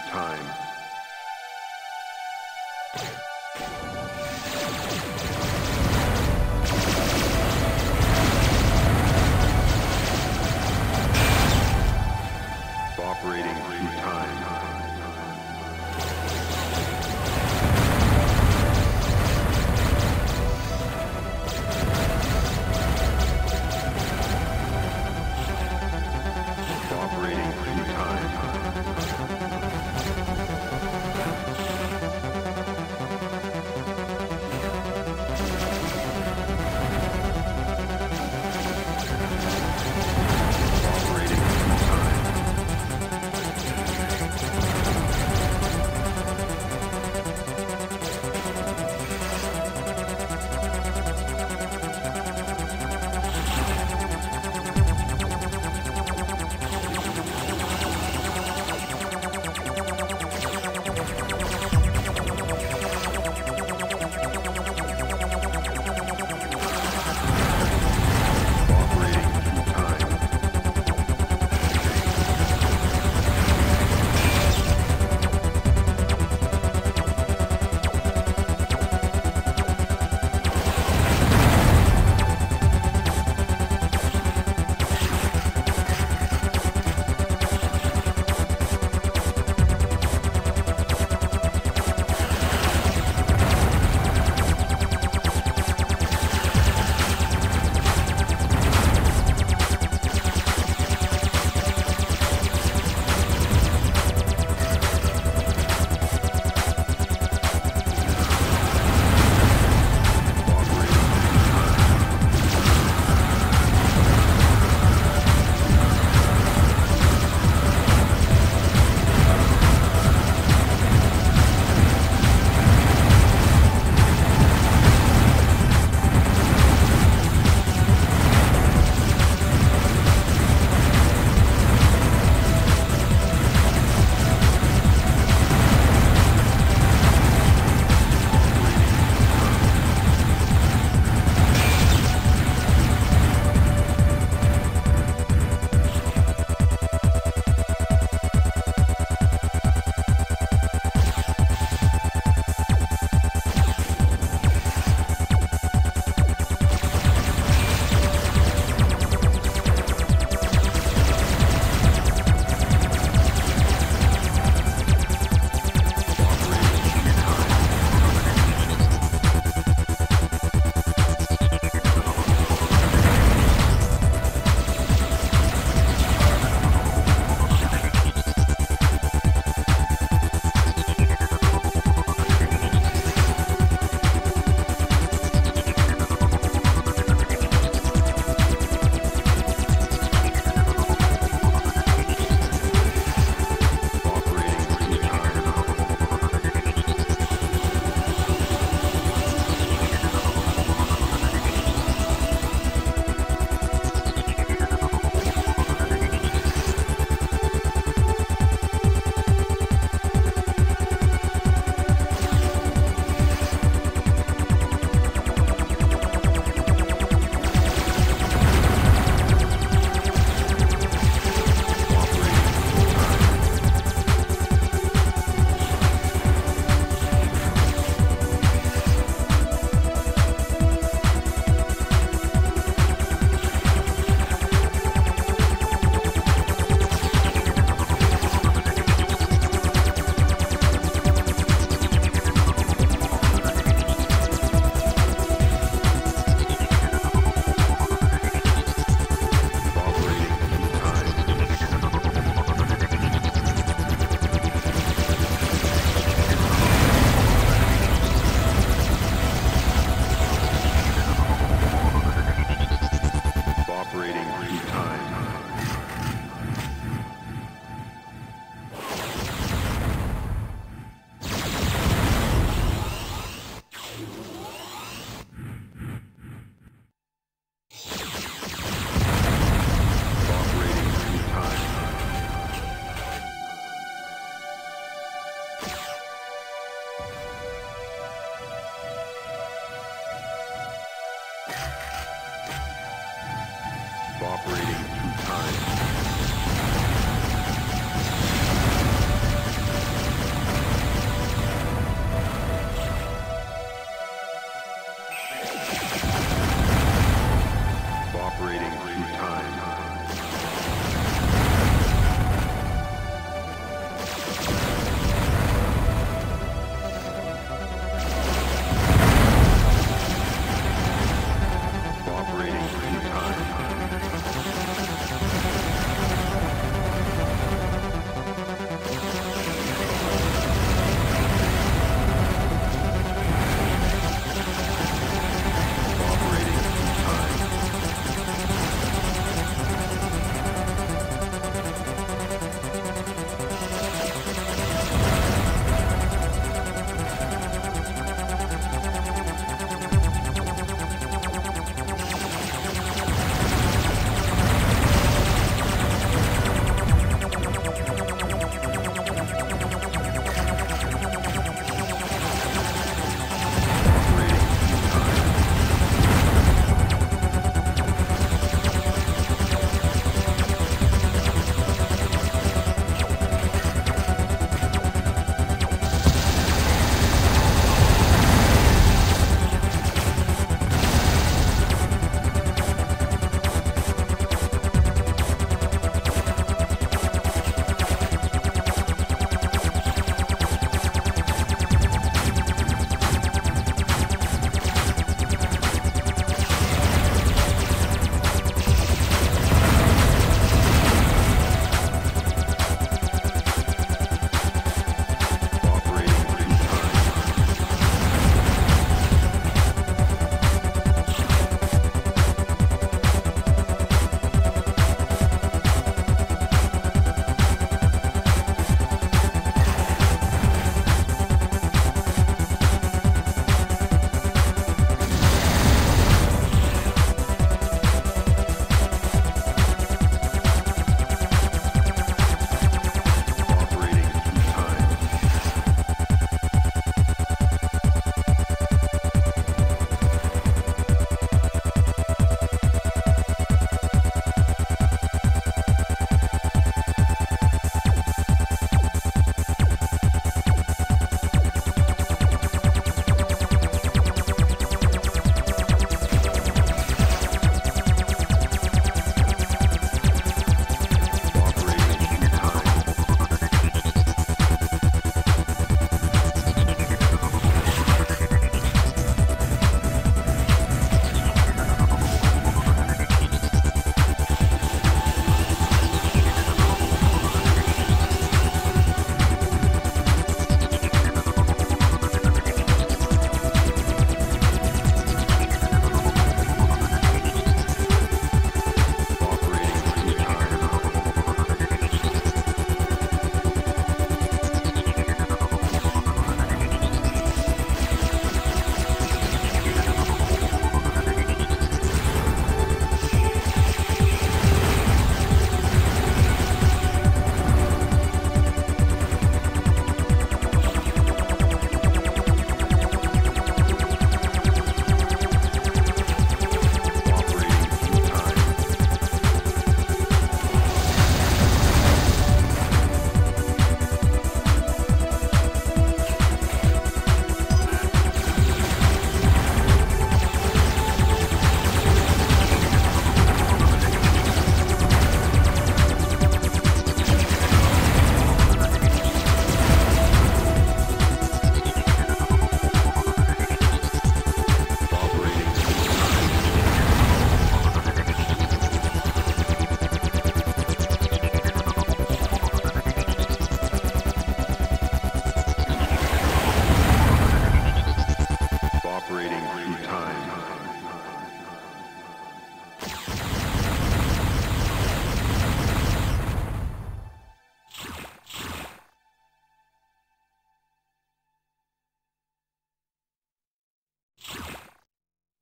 through time. Operating through time.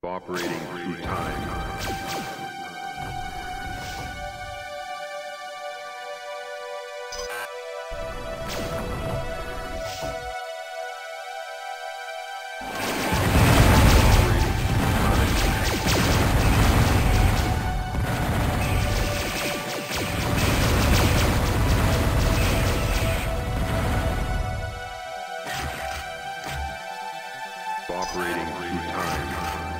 Operating Through Time. Operating Through Time.